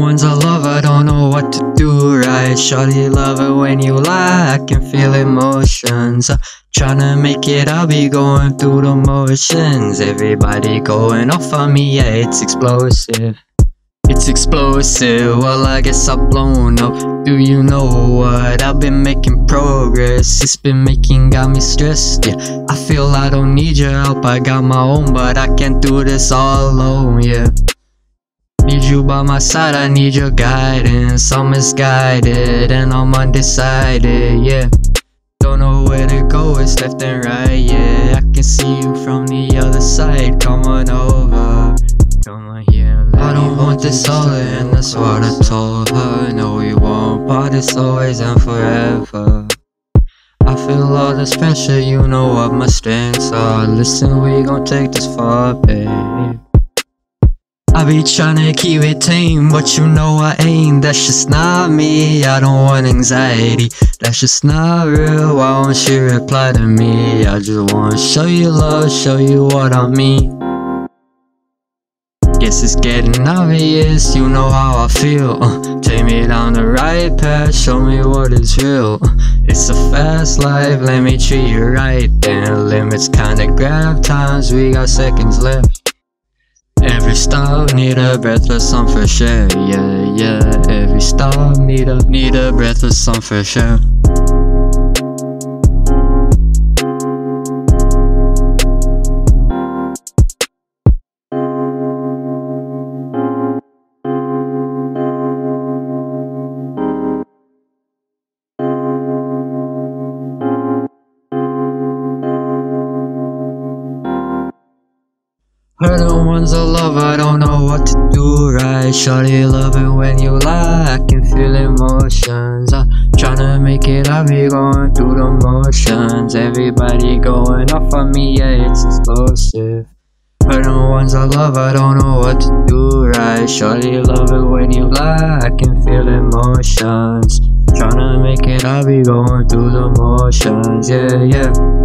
ones I love, I don't know what to do right. Shawty, love it when you lie, I can feel emotions. Tryna make it, I'll be going through the motions. Everybody going off on me, yeah, it's explosive. It's explosive, well I guess I've blown up. Do you know what? I've been making progress. It's been making, got me stressed, yeah. I feel I don't need your help, I got my own. But I can't do this all alone, yeah. Need you by my side, I need your guidance. I'm misguided and I'm undecided, yeah. Don't know where to go, it's left and right, yeah. I can see you from the other side, come on over. Come on here, I don't want this all, and that's what I told her. No, we won't, but it's always and forever. I feel all this pressure, you know what my strengths are. Listen, we gon' take this far, babe. I be tryna keep it tame, but you know I ain't. That's just not me, I don't want anxiety. That's just not real, why won't she reply to me? I just wanna show you love, show you what I mean. Guess it's getting obvious, you know how I feel. Take me down the right path, show me what is real. It's a fast life, let me treat you right then. Limits kinda grab times, we got seconds left. Every stop need a breath of some fresh air, yeah, yeah. Every stop need a breath of some fresh air. Her the ones I love, I don't know what to do right. Shawty, love it when you lie, I can feel emotions. I'm tryna make it, I be going through the motions. Everybody going off on me, yeah, it's explosive. Her the ones I love, I don't know what to do right. Shawty, love it when you lie, I can feel emotions. Tryna make it, I be going through the motions, yeah, yeah.